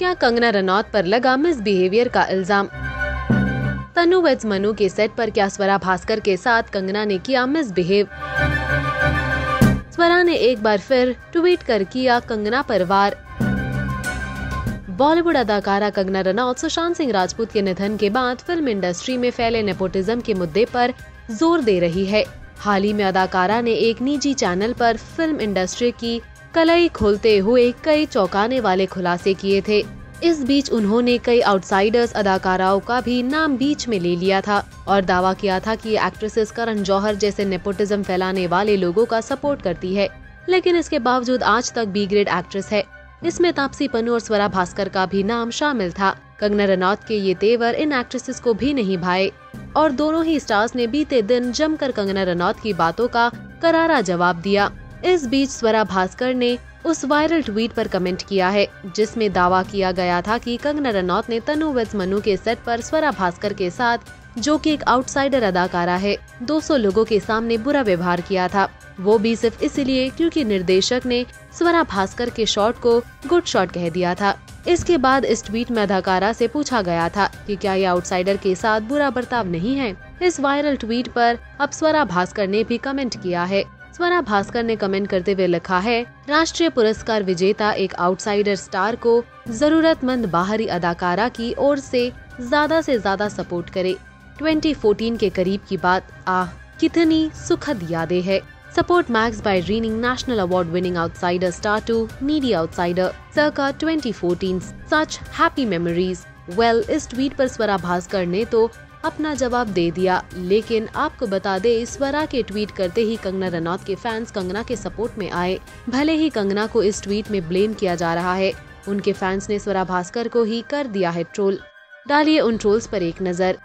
क्या कंगना रनौत पर लगा मिसबिहेवियर का इल्जाम। तनु वेड्स मनु के सेट पर क्या स्वरा भास्कर के साथ कंगना ने किया मिसबिहेव। स्वरा ने एक बार फिर ट्वीट कर किया कंगना पर वार। बॉलीवुड अदाकारा कंगना रनौत सुशांत सिंह राजपूत के निधन के बाद फिल्म इंडस्ट्री में फैले नेपोटिज्म के मुद्दे पर जोर दे रही है। हाल ही में अदाकारा ने एक निजी चैनल पर फिल्म इंडस्ट्री की कलई खोलते हुए कई चौंकाने वाले खुलासे किए थे। इस बीच उन्होंने कई आउटसाइडर्स अदाकाराओं का भी नाम बीच में ले लिया था और दावा किया था कि एक्ट्रेसेस करण जौहर जैसे नेपोटिज्म फैलाने वाले लोगों का सपोर्ट करती है, लेकिन इसके बावजूद आज तक बी ग्रेड एक्ट्रेस है। इसमें तापसी पनू और स्वरा भास्कर का भी नाम शामिल था। कंगना रनौत के ये तेवर इन एक्ट्रेसेस को भी नहीं भाए और दोनों ही स्टार्स ने बीते दिन जमकर कंगना रनौत की बातों का करारा जवाब दिया। इस बीच स्वरा भास्कर ने उस वायरल ट्वीट पर कमेंट किया है जिसमें दावा किया गया था कि कंगना रनौत ने तनु वेड्स मनु के सेट पर स्वरा भास्कर के साथ, जो कि एक आउटसाइडर अदाकारा है, 200 लोगों के सामने बुरा व्यवहार किया था। वो भी सिर्फ इसलिए क्योंकि निर्देशक ने स्वरा भास्कर के शॉट को गुड शॉट कह दिया था। इसके बाद इस ट्वीट में अदाकारा से पूछा गया था कि क्या ये आउटसाइडर के साथ बुरा बर्ताव नहीं है। इस वायरल ट्वीट पर अब स्वरा भास्कर ने भी कमेंट किया है। स्वरा भास्कर ने कमेंट करते हुए लिखा है, राष्ट्रीय पुरस्कार विजेता एक आउटसाइडर स्टार को जरूरतमंद बाहरी अदाकारा की ओर से ज्यादा सपोर्ट करे। 2014 के करीब की बात, कितनी सुखद यादें है। Support Max by reigning National Award-winning outsider star to needy outsider, circa 2014. Such happy memories. Well, इस ट्वीट पर स्वरा भास्कर ने तो अपना जवाब दे दिया, लेकिन आपको बता दे, स्वरा के ट्वीट करते ही कंगना रनौत के फैंस कंगना के सपोर्ट में आए। भले ही कंगना को इस ट्वीट में ब्लेम किया जा रहा है, उनके फैंस ने स्वरा भास्कर को ही कर दिया है ट्रोल। डालिए उन ट्रोल्स पर एक नजर।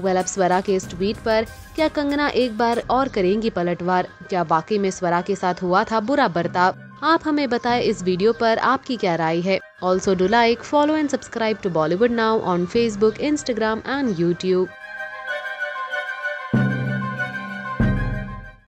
वेल, अब स्वरा के इस ट्वीट पर क्या कंगना एक बार और करेंगी पलटवार। क्या वाकई में स्वरा के साथ हुआ था बुरा बर्ताव? आप हमें बताएं इस वीडियो पर आपकी क्या राय है। Also do like, follow and subscribe to Bollywood now on Facebook, Instagram and YouTube.